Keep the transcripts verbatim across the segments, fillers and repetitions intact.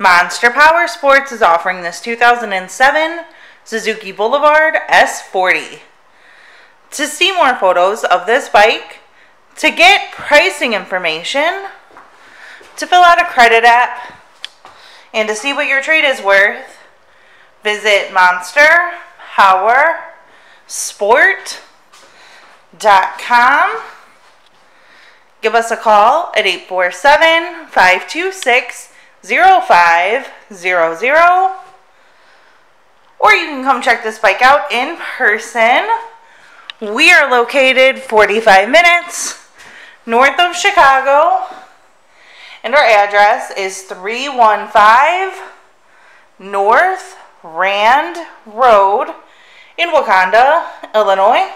Monster Powersports is offering this two thousand seven Suzuki Boulevard S forty. To see more photos of this bike, to get pricing information, to fill out a credit app, and to see what your trade is worth, visit monster powersports dot com. Give us a call at eight four seven, five two six, zero five zero zero, or you can come check this bike out in person. We are located forty-five minutes north of Chicago, and our address is three one five North Rand Road in Wauconda, Illinois.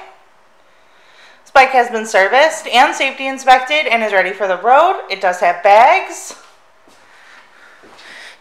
This bike has been serviced and safety inspected and is ready for the road. It does have bags.